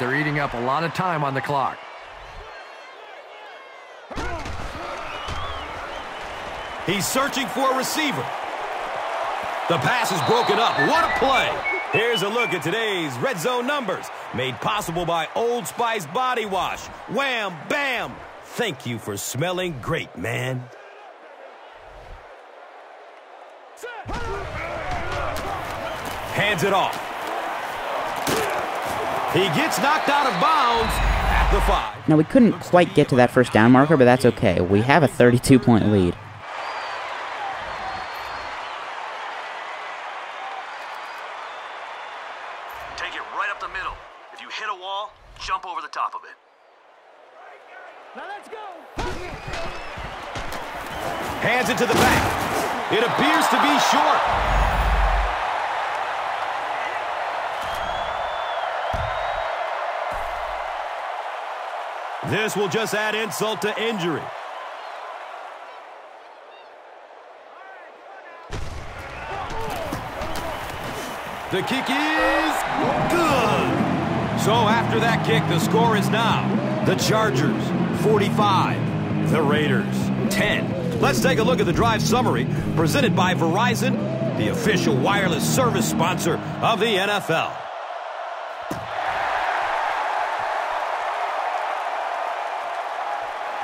they're eating up a lot of time on the clock. He's searching for a receiver. The pass is broken up. What a play. Here's a look at today's red zone numbers, made possible by Old Spice Body Wash. Wham, bam. Thank you for smelling great, man. Hands it off. He gets knocked out of bounds at the 5. Now, we couldn't quite get to that first down marker, but that's okay. We have a 32-point lead. Take it right up the middle. If you hit a wall, jump over the top of it. Now let's go. Hands it to the back. It appears to be short. This will just add insult to injury. The kick is good. So after that kick, the score is now the Chargers 45, the Raiders 10. Let's take a look at the drive summary presented by Verizon, the official wireless service sponsor of the NFL.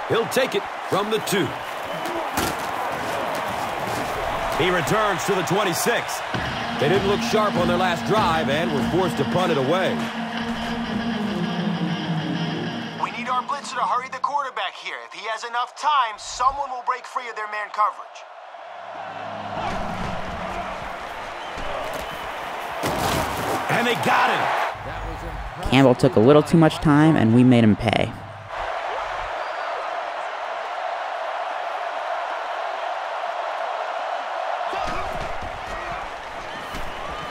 He'll take it from the 2. He returns to the 26. They didn't look sharp on their last drive and were forced to punt it away. We need our blitzer to hurry the quarterback here. If he has enough time, someone will break free of their man coverage. And they got him. Campbell took a little too much time, and we made him pay.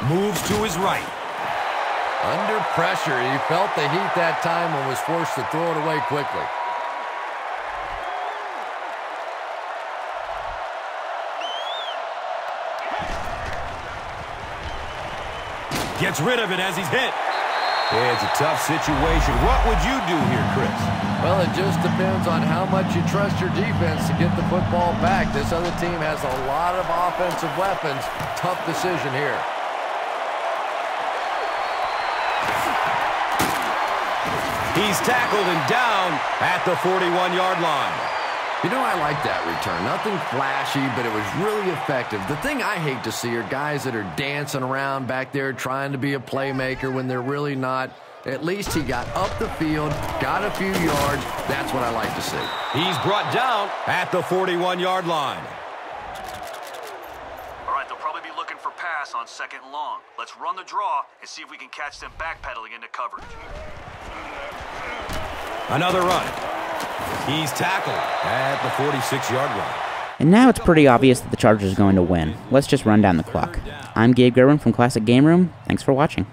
Moves to his right. Under pressure, he felt the heat that time and was forced to throw it away quickly. Gets rid of it as he's hit. It's a tough situation. What would you do here, Chris? Well, it just depends on how much you trust your defense to get the football back. This other team has a lot of offensive weapons. Tough decision here. He's tackled and down at the 41-yard line. You know, I like that return. Nothing flashy, but it was really effective. The thing I hate to see are guys that are dancing around back there trying to be a playmaker when they're really not. At least he got up the field, got a few yards. That's what I like to see. He's brought down at the 41-yard line. All right, they'll probably be looking for pass on second and long. Let's run the draw and see if we can catch them backpedaling into coverage. Another run. He's tackled at the 46-yard line. And now it's pretty obvious that the Chargers are going to win. Let's just run down the clock. I'm Gabe Gerwin from Classic Game Room. Thanks for watching.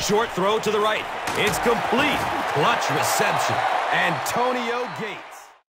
Short throw to the right. It's complete. Clutch reception. Antonio Gates.